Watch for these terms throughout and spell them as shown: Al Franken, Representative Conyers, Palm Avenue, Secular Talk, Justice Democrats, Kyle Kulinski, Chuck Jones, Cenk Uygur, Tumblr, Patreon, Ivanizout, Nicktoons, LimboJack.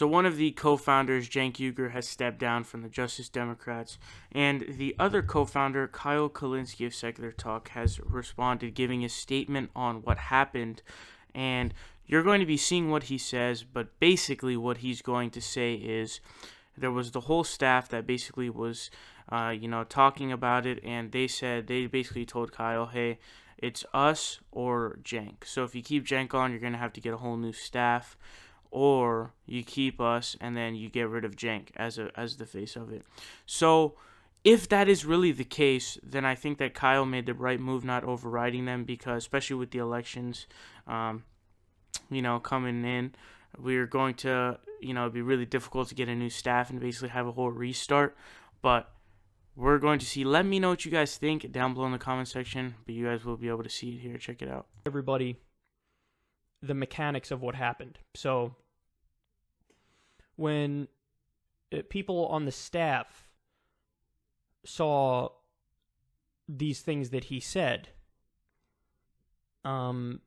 So one of the co-founders, Cenk Uygur, has stepped down from the Justice Democrats, and the other co-founder, Kyle Kulinski of Secular Talk, has responded, giving a statement on what happened, and you're going to be seeing what he says, but basically what he's going to say is there was the whole staff that basically was, talking about it, and they basically told Kyle, hey, it's us or Cenk. So if you keep Cenk on, you're going to have to get a whole new staff, or you keep us and then you get rid of Cenk as the face of it. So if that is really the case, then I think that Kyle made the right move not overriding them, because especially with the elections, coming in, we're going to, it'd be really difficult to get a new staff and basically have a whole restart. But we're going to see. Let me know what you guys think down below in the comment section, but you guys will be able to see it here. Check it out. Everybody, the mechanics of what happened. So when people on the staff saw these things that he said, the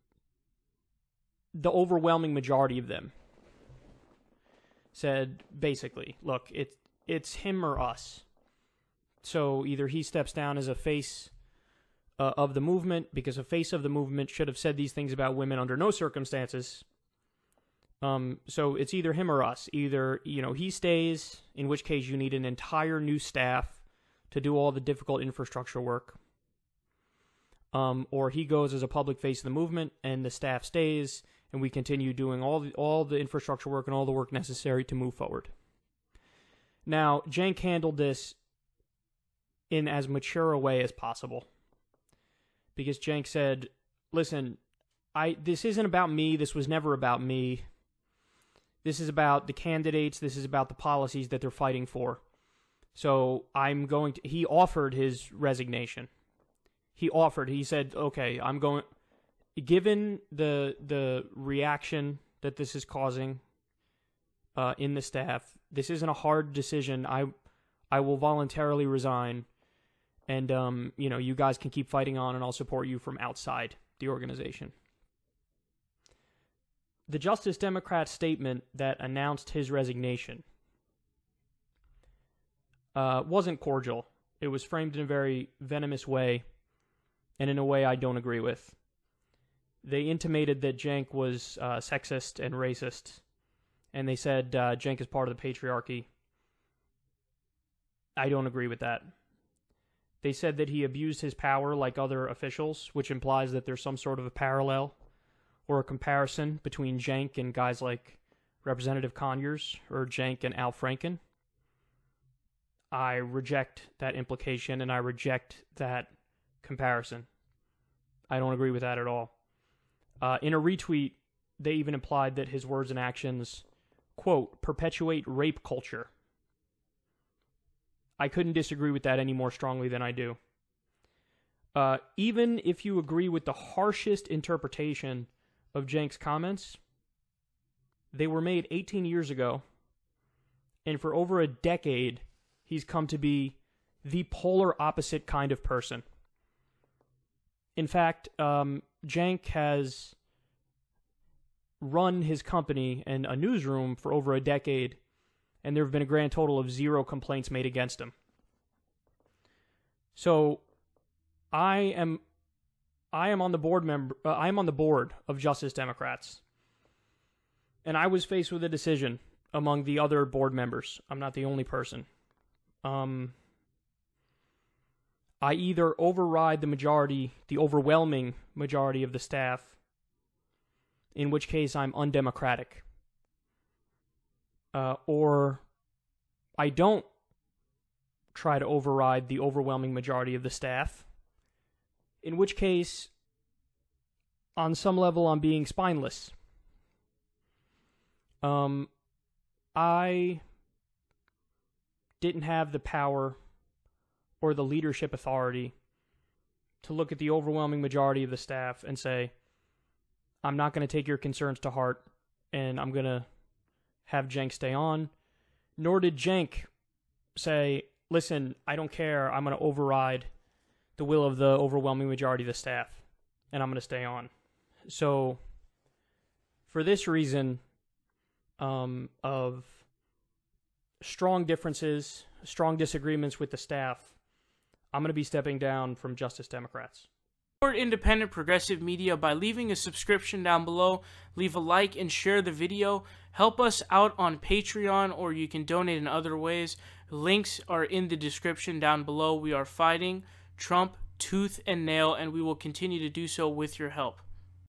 overwhelming majority of them said basically, look, it's him or us. So either he steps down as a face of the movement, because a face of the movement should have said these things about women under no circumstances. So it's either him or us. Either, he stays, in which case you need an entire new staff to do all the difficult infrastructure work. Or he goes as a public face of the movement and the staff stays, and we continue doing all the infrastructure work and all the work necessary to move forward. Now, Cenk handled this in as mature a way as possible, because Cenk said, listen, this isn't about me. This was never about me. This is about the candidates. This is about the policies that they're fighting for. So I'm going to... He offered his resignation. He said, okay, I'm going... Given the reaction that this is causing in the staff, this isn't a hard decision. I will voluntarily resign. And, you guys can keep fighting on, and I'll support you from outside the organization. The Justice Democrat statement that announced his resignation wasn't cordial. It was framed in a very venomous way, and in a way I don't agree with. They intimated that Cenk was sexist and racist, and they said Cenk is part of the patriarchy. I don't agree with that. They said that he abused his power like other officials, which implies that there's some sort of a parallel or a comparison between Cenk and guys like Representative Conyers or Cenk and Al Franken. I reject that implication, and I reject that comparison. I don't agree with that at all. In a retweet, they even implied that his words and actions, quote, perpetuate rape culture. I couldn't disagree with that any more strongly than I do. Even if you agree with the harshest interpretation of Cenk's comments, they were made 18 years ago, and for over a decade, he's come to be the polar opposite kind of person. In fact, Cenk has run his company and a newsroom for over a decade, and there have been a grand total of 0 complaints made against him. So, I am on the board of Justice Democrats, and I was faced with a decision among the other board members. I'm not the only person. I either override the overwhelming majority of the staff, in which case I'm undemocratic. Or I don't try to override the overwhelming majority of the staff, in which case, on some level, I'm being spineless. I didn't have the power or the leadership authority to look at the overwhelming majority of the staff and say, I'm not going to take your concerns to heart, and I'm going to have Cenk stay on. Nor did Cenk say, listen, I don't care, I'm going to override the will of the overwhelming majority of the staff, and I'm going to stay on. So, for this reason, of strong differences, strong disagreements with the staff, I'm going to be stepping down from Justice Democrats. Support independent progressive media by leaving a subscription down below, leave a like and share the video. Help us out on Patreon, or you can donate in other ways. Links are in the description down below. We are fighting Trump tooth and nail, and we will continue to do so with your help.